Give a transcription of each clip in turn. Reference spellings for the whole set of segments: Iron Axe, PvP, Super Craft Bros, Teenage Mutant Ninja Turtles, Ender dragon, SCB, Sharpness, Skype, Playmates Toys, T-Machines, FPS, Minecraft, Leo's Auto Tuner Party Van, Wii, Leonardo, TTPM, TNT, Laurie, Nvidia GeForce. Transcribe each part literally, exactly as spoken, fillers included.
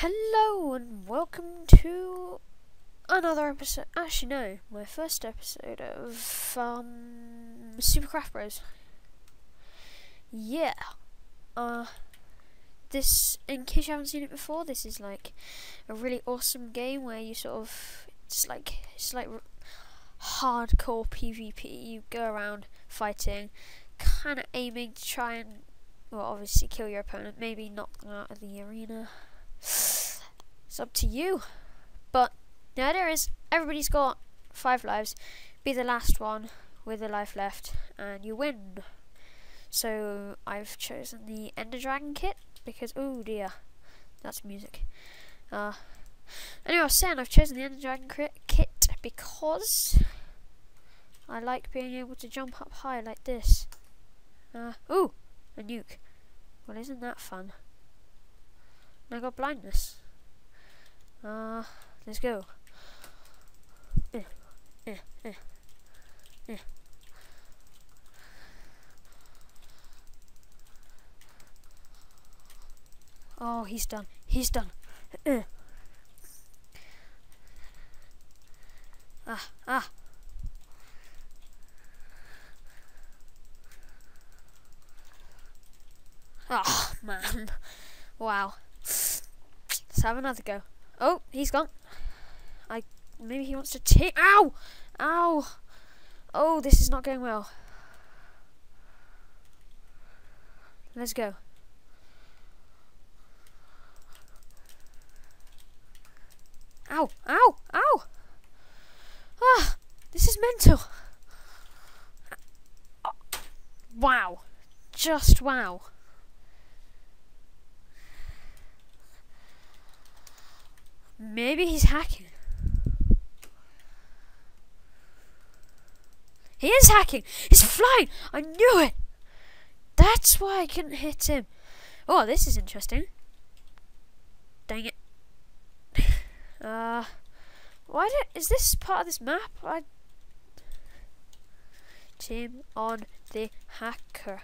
Hello and welcome to another episode, actually no, my first episode of um, Super Craft Bros. Yeah, uh, this, in case you haven't seen it before, this is like a really awesome game where you sort of, it's like, it's like r hardcore PvP, you go around fighting, kind of aiming to try and, well obviously kill your opponent, maybe knock them out of the arena. It's up to you, but the idea is everybody's got five lives, be the last one with a life left and you win. So I've chosen the Ender dragon kit because, oh dear, that's music. Uh, anyway, I was saying I've chosen the Ender dragon kit because I like being able to jump up high like this. Uh, ooh, a nuke. Well, isn't that fun? I got blindness. Uh, let's go. Uh, uh, uh, uh. Oh, he's done. He's done. Uh, ah, ah. Oh, man. Wow. Let's have another go. Oh, he's gone. I maybe he wants to take. Ow! Ow! Oh, this is not going well. Let's go. Ow! Ow! Ow! Ah! This is mental. Oh, wow! Just wow. Maybe he's hacking. He is hacking. He's flying. I knew it. That's why I couldn't hit him. Oh, this is interesting. Dang it. Uh, why do, is this part of this map? I team on the hacker.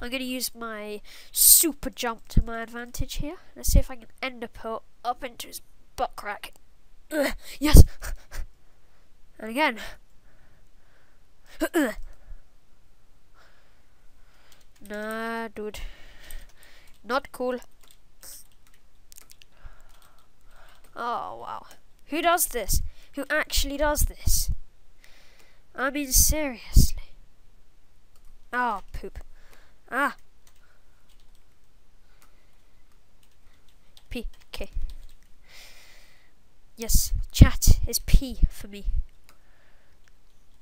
I'm going to use my super jump to my advantage here. Let's see if I can ender pearl up into his butt crack. Uh, yes! And again. Uh, uh. Nah, dude. Not cool. Oh, wow. Who does this? Who actually does this? I mean, seriously. Oh, poop. Ah, P K. Yes, chat is P for me.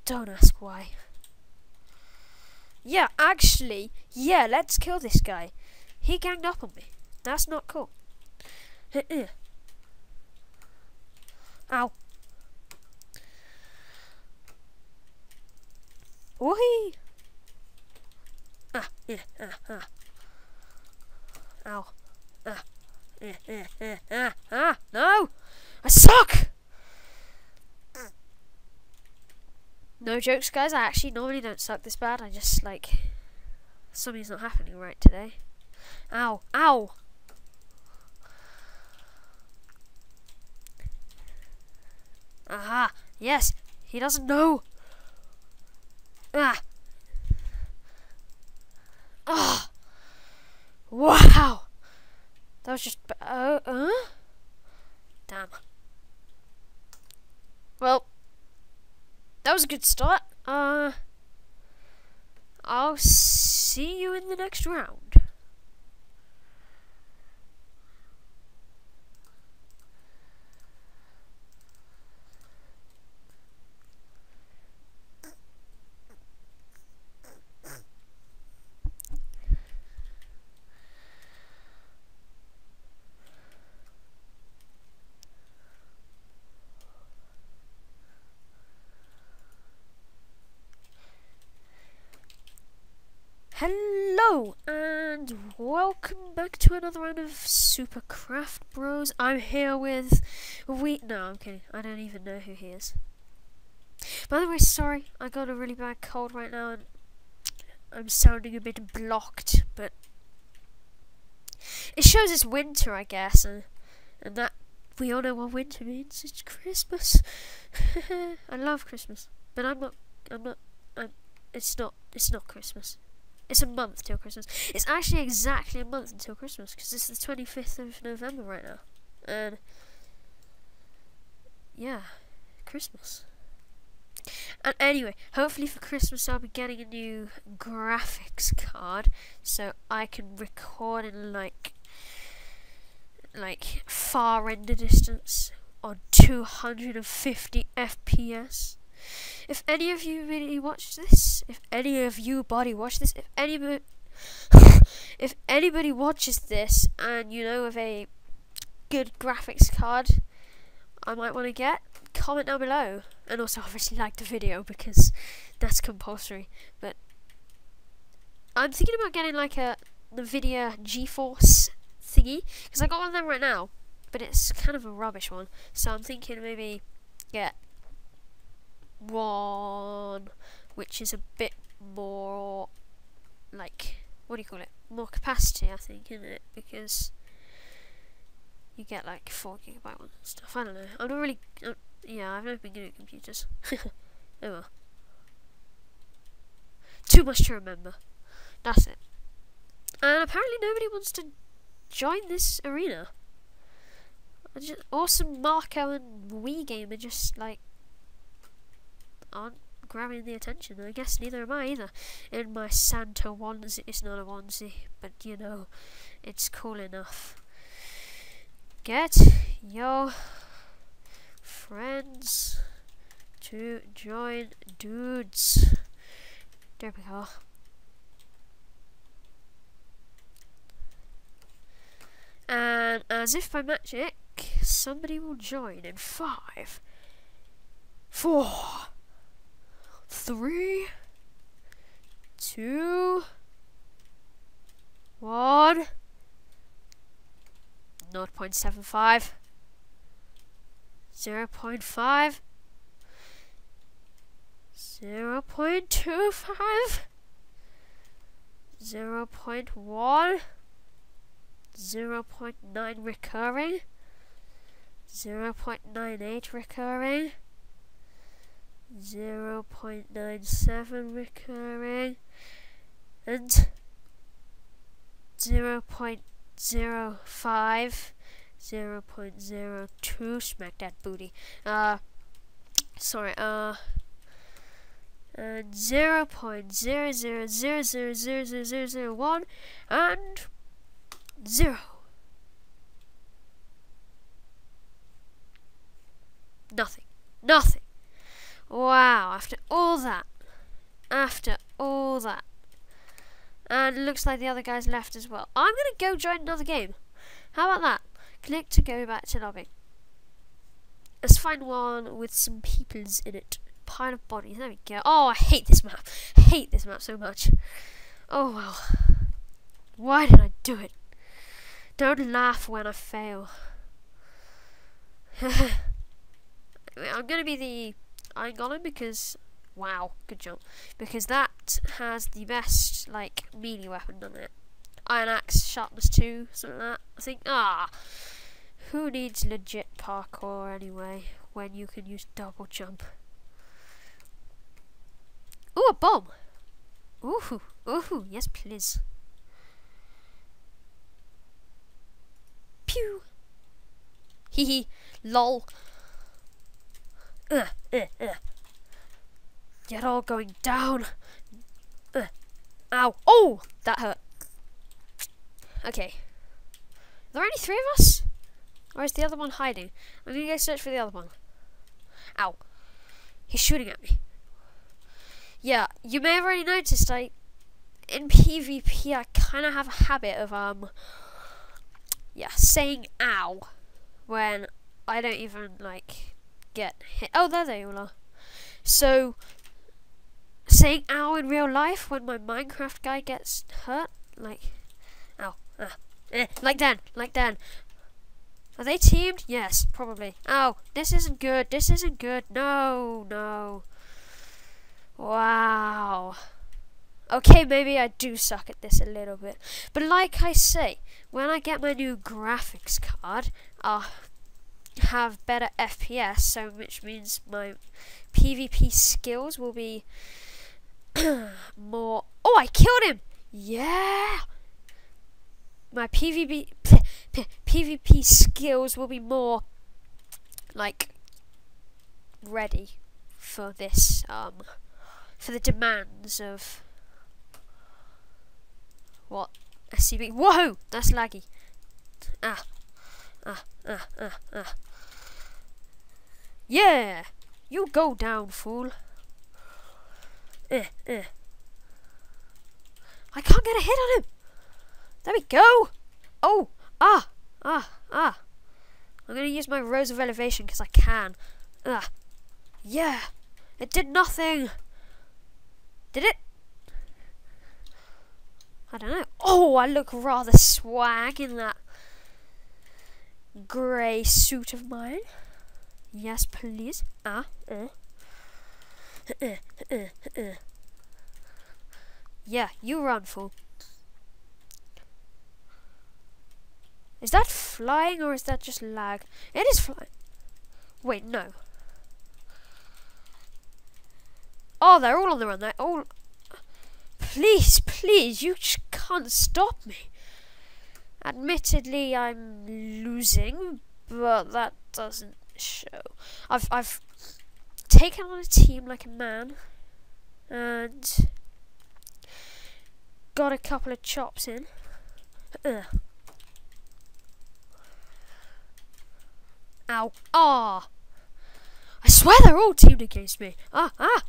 Don't ask why. Yeah, actually, yeah. Let's kill this guy. He ganged up on me. That's not cool. Ow. Woohee. Ah, yeah, ah, ah. Ow. Ah, yeah, yeah, yeah, ah, ah. No! I suck! No jokes, guys. I actually normally don't suck this bad. I just, like, something's not happening right today. Ow. Ow! Aha! Yes! He doesn't know! Ah! Ah! Oh, wow! That was just. Oh, uh, uh? Damn. Well, that was a good start. Uh, I'll see you in the next round. Hello. Hello and welcome back to another round of Super Craft Bros. I'm here with we. No, I'm kidding. I don't even know who he is. By the way, sorry, I got a really bad cold right now, and I'm sounding a bit blocked. But it shows it's winter, I guess, and and that we all know what winter means. It's Christmas. I love Christmas, but I'm not. I'm not. I'm. It's not. It's not Christmas. It's a month till Christmas. It's actually exactly a month until Christmas, because it's the twenty-fifth of November right now. And, yeah, Christmas. And anyway, hopefully for Christmas I'll be getting a new graphics card, so I can record in, like, like, far render distance on two hundred fifty F P S. If any of you really watch this, if any of you body watch this, if anybody, if anybody watches this and you know of a good graphics card I might want to get, comment down below. And also obviously like the video, because that's compulsory. But I'm thinking about getting like a Nvidia GeForce thingy, because I got one of them right now, but it's kind of a rubbish one. So I'm thinking maybe get one which is a bit more, like, what do you call it, more capacity, I think, isn't it? Because you get like four gigabyte ones and stuff. I don't know, I'm not really uh, yeah, I've never been good at computers. Oh well, too much to remember, that's it. And apparently nobody wants to join this arena. I just, awesome Marco and Wii Gamer just like aren't grabbing the attention. I guess neither am I either. In my Santa onesie, it's not a onesie, but you know, it's cool enough. Get your friends to join, dudes. There we go. And as if by magic, somebody will join in five, four, three, two, one, zero point seven five, zero point five, zero point two five, zero point one, zero point nine recurring, zero point nine eight recurring, zero point nine seven recurring, and zero point zero five, zero point zero two, smack that booty, uh, sorry, uh, and zero point zero zero zero zero zero zero zero zero one, and zero. Nothing, nothing. Wow, after all that, after all that, and it looks like the other guys left as well. I'm gonna go join another game. How about that? Click to go back to lobby. Let's find one with some peoples in it. Pile of bodies, there we go. Oh, I hate this map. I hate this map so much. Oh well. Why did I do it? Don't laugh when I fail. I'm gonna be the I got him because, wow, good jump, because that has the best, like, melee weapon, doesn't it? Iron Axe, Sharpness two, something like that, I think. Ah, who needs legit parkour anyway, when you can use double jump? Ooh, a bomb! Ooh, ooh, yes please. Pew! Hee hee, lol. Uh, uh, uh. You're all going down. Uh, ow. Oh! That hurt. Okay. Are there only three of us? Or is the other one hiding? I'm gonna go search for the other one. Ow. He's shooting at me. Yeah, you may have already noticed, I... in PvP, I kind of have a habit of, um... yeah, saying ow. When I don't even, like... get hit. Oh, there they all are. So saying ow in real life when my Minecraft guy gets hurt. Like, ow, ah, eh, like Dan, like Dan. Are they teamed? Yes, probably. Ow, this isn't good, this isn't good. No, no. Wow. Okay, maybe I do suck at this a little bit. But like I say, when I get my new graphics card, I'll have better F P S, so which means my PvP skills will be more... Oh, I killed him! Yeah! My PvP... PvP skills will be more, like, ready for this, um, for the demands of... What? S C B. Whoa! That's laggy. Ah. Ah, ah, ah, ah. Yeah! You go down, fool. Eh, eh. I can't get a hit on him! There we go! Oh! Ah! Ah! Ah! I'm gonna use my Rose of Elevation because I can. Ah! Yeah! It did nothing! Did it? I don't know. Oh, I look rather swag in that grey suit of mine. Yes, please. Ah. Uh. Uh, uh, uh, uh. Yeah, you run, fool. Is that flying or is that just lag? It is flying. Wait, no. Oh, they're all on the run. They're all... Please, please, you just can't stop me. Admittedly, I'm losing, but that doesn't show. I've I've taken on a team like a man, and got a couple of chops in. Ugh. Ow! Ah! I swear they're all teamed against me. Ah! Ah!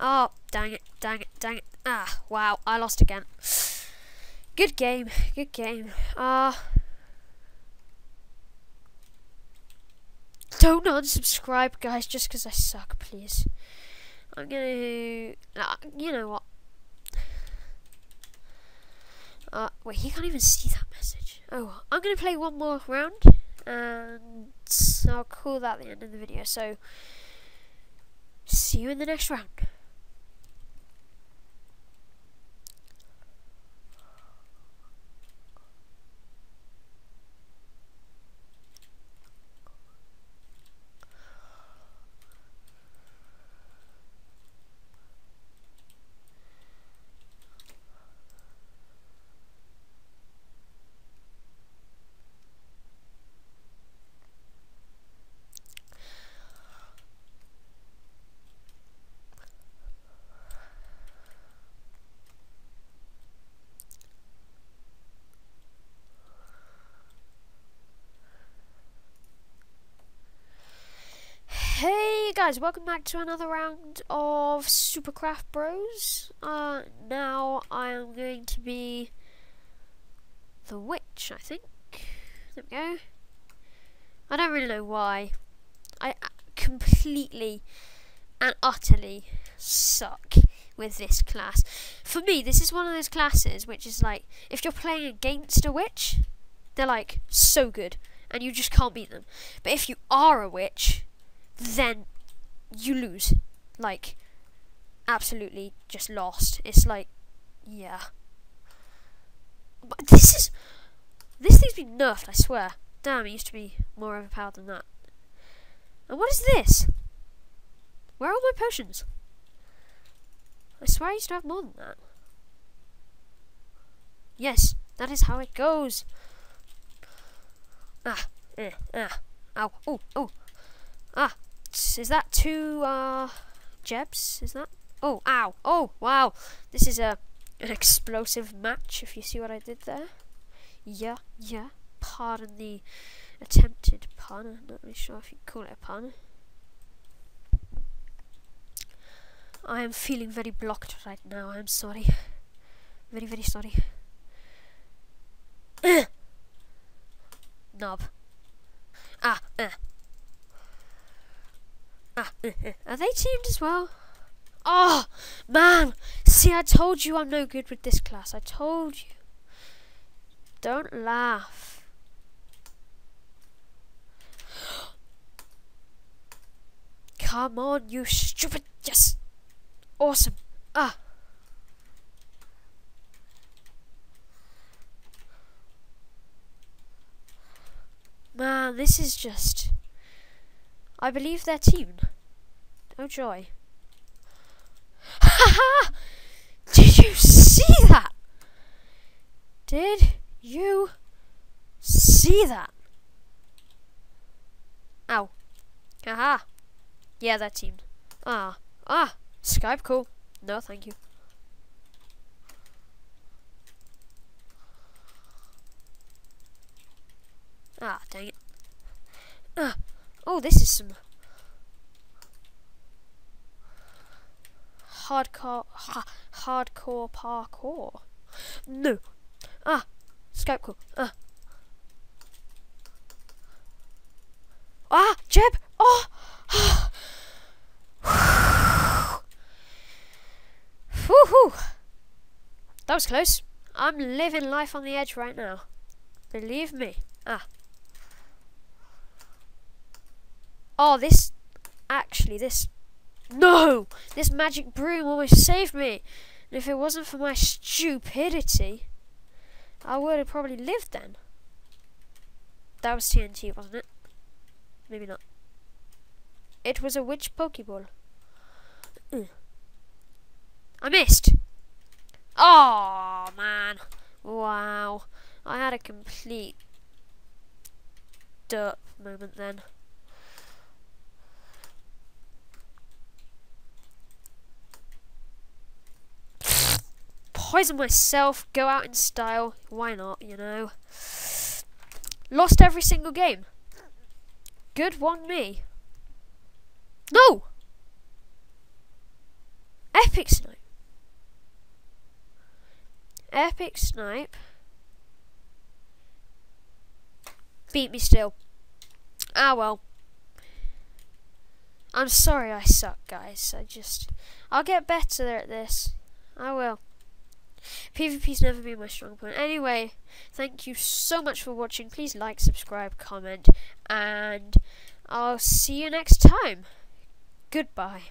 Oh, dang it, dang it, dang it. Ah, wow, I lost again. Good game, good game. Ah. Uh, don't unsubscribe, guys, just because I suck, please. I'm gonna... Uh, you know what? Uh, wait, he can't even see that message. Oh, I'm gonna play one more round, and I'll call that the end of the video, so... See you in the next round. Guys, welcome back to another round of Super Craft Bros. Uh, now I am going to be the witch, I think. There we go. I don't really know why. I completely and utterly suck with this class. For me, this is one of those classes which is like, if you're playing against a witch, they're like so good, and you just can't beat them. But if you are a witch, then you lose, like, absolutely just lost. It's like, yeah. But this is, this thing's been nerfed, I swear. Damn, it used to be more overpowered than that. And what is this? Where are all my potions? I swear I used to have more than that. Yes, that is how it goes. Ah, eh, ah, ow, ooh, ooh. Ah. Is that two, uh, jebs? Is that? Oh, ow. Oh, wow. This is a an explosive match, if you see what I did there. Yeah, yeah. Pardon the attempted pun. I'm not really sure if you call it a pun. I am feeling very blocked right now. I'm sorry. Very, very sorry. Knob. Ah, eh. Uh. Ah, are they teamed as well? Oh, man. See, I told you I'm no good with this class. I told you. Don't laugh. Come on, you stupid. Yes. Awesome. Ah. Man, this is just... I believe their team. Oh joy. Haha! Did you see that? Did you see that? Ow. Haha. Yeah, that team. Ah. Ah. Skype call. No, thank you. Ah, dang it. Ah. Oh, this is some hardcore, ha, hardcore parkour. No. Ah, Skype call. Ah. Ah, Jeb. Oh. Woohoo. That was close. I'm living life on the edge right now. Believe me. Ah. Oh, this, actually, this, no! This magic broom almost saved me. And if it wasn't for my stupidity, I would have probably lived then. That was T N T, wasn't it? Maybe not. It was a witch Pokeball. Mm. I missed! Oh, man. Wow. I had a complete dirt moment then. Poison myself, go out in style, why not, you know. Lost every single game. Good one me. No! Epic snipe. Epic snipe. Beat me still. Ah well. I'm sorry I suck, guys. I just... I'll get better at this. I will. PvP's never been my strong point. Anyway, thank you so much for watching. Please like, subscribe, comment, and I'll see you next time. Goodbye.